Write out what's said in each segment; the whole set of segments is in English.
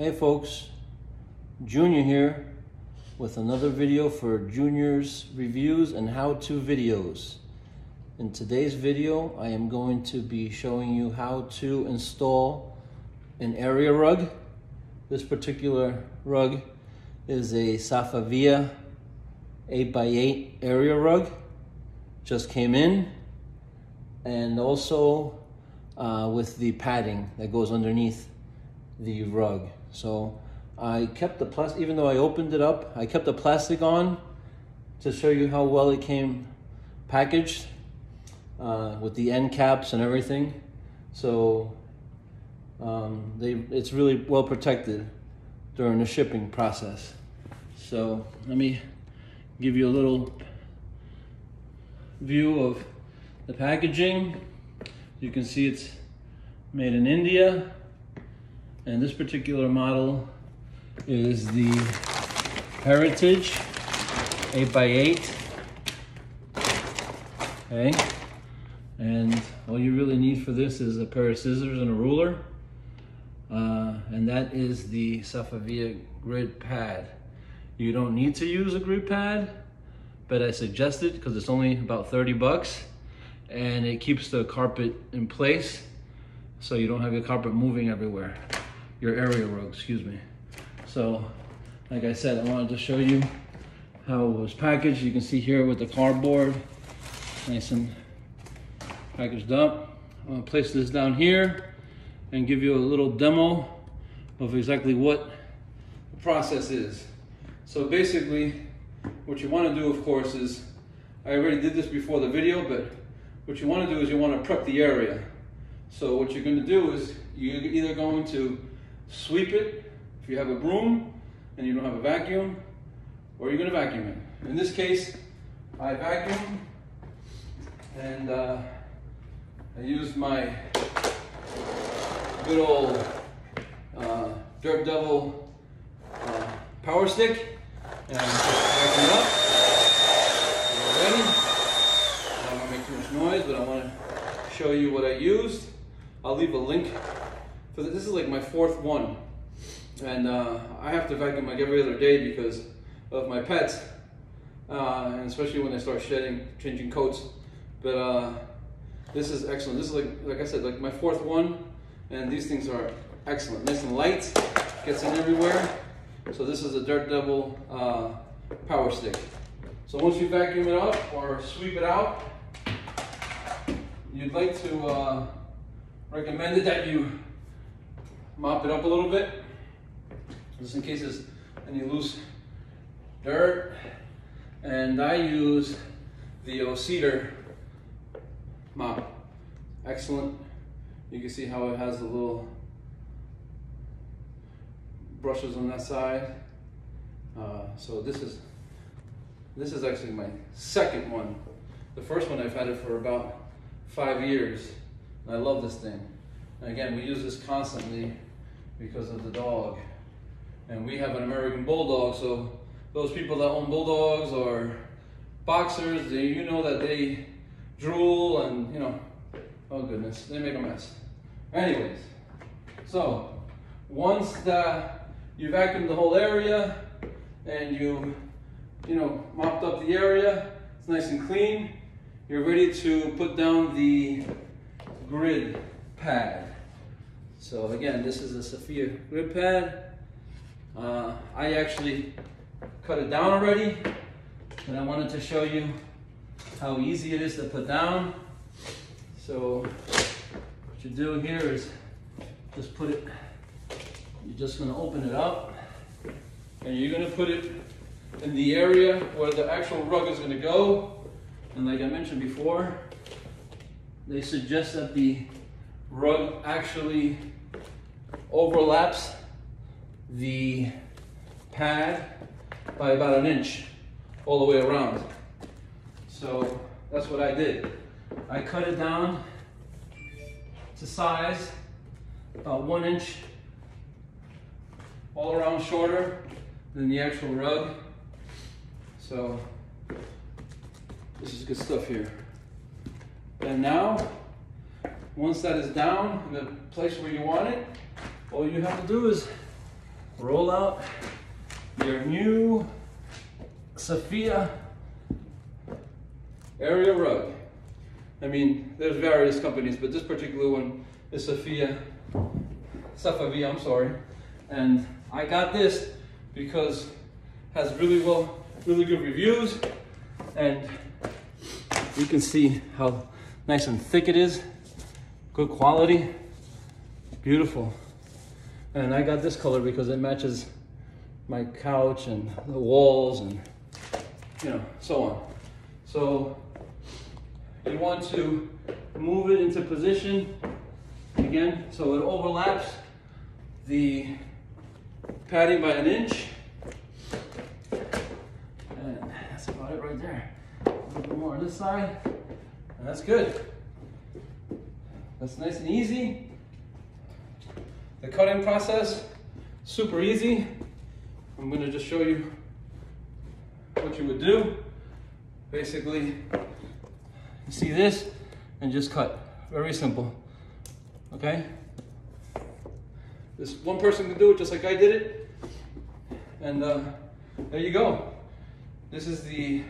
Hey folks, Junior here with another video for Junior's reviews and how-to videos. In today's video, I am going to be showing you how to install an area rug. This particular rug is a Safavieh 8x8 area rug. Just came in, and also with the padding that goes underneath the rug. So I kept the plastic, even though I opened it up, I kept the plastic on to show you how well it came packaged with the end caps and everything. So it's really well protected during the shipping process. So let me give you a little view of the packaging. You can see it's made in India. And this particular model is the Heritage 8x8. Okay, and all you really need for this is a pair of scissors and a ruler. And that is the Safavieh grid pad. You don't need to use a grid pad, but I suggest it because it's only about 30 bucks and it keeps the carpet in place so you don't have your carpet moving everywhere. Your area rug, excuse me. So, like I said, I wanted to show you how it was packaged. You can see here with the cardboard, nice and packaged up. I'm gonna place this down here and give you a little demo of exactly what the process is. So basically, what you wanna do, of course, is, I already did this before the video, but what you wanna do is you wanna prep the area. So what you're gonna do is, you're either going to sweep it, if you have a broom and you don't have a vacuum, or you're gonna vacuum it. In this case, I vacuumed, and I used my good old Dirt Devil power stick, and I'm just vacuuming up. Ready? I don't wanna make too much noise, but I wanna show you what I used. I'll leave a link for this. This is like my fourth one, and I have to vacuum like every other day because of my pets, and especially when they start shedding, changing coats. But this is excellent. This is like I said, like my fourth one, and these things are excellent. Nice and light, gets in everywhere. So this is a Dirt Devil power stick. So once you vacuum it up or sweep it out, you'd like to recommended that you mop it up a little bit, just in case there's any loose dirt. And I use the O-Cedar mop. Excellent. You can see how it has the little brushes on that side. So this is actually my second one. The first one, I've had it for about 5 years. I love this thing. And again, we use this constantly because of the dog. And we have an American Bulldog, so those people that own Bulldogs or boxers, you know that they drool and, you know, oh goodness, they make a mess. Anyways, so once that you vacuumed the whole area and you know, mopped up the area, it's nice and clean, you're ready to put down the grid pad. So again, this is a Safavieh grid pad. I actually cut it down already, and I wanted to show you how easy it is to put down. So what you do here is just put it, you're just gonna open it up, and you're gonna put it in the area where the actual rug is gonna go. And like I mentioned before, they suggest that the rug actually overlaps the pad by about 1 inch all the way around. So that's what I did. I cut it down to size, about 1 inch all around shorter than the actual rug. So this is good stuff here. And now, once that is down in the place where you want it, all you have to do is roll out your new Safavieh area rug. I mean, there's various companies, but this particular one is Safavieh, and I got this because it has really good reviews, and you can see how nice and thick it is, good quality, beautiful. And I got this color because it matches my couch and the walls and, you know, so on. So you want to move it into position again so it overlaps the padding by 1 inch. And that's about it right there. A little bit more on this side. And that's good. That's nice and easy. The cutting process, super easy. I'm gonna just show you what you would do. Basically, you see this and just cut. Very simple, okay? This one person can do it just like I did it. And there you go. This is the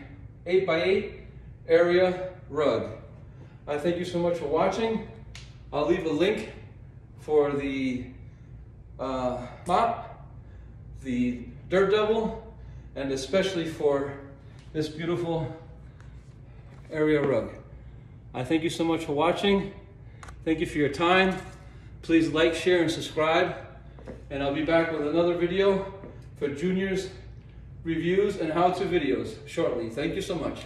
8x8 area rug. I thank you so much for watching. I'll leave a link for the mop, the Dirt Devil, and especially for this beautiful area rug. I thank you so much for watching. Thank you for your time. Please like, share, and subscribe. And I'll be back with another video for Junior's reviews and how-to videos shortly. Thank you so much.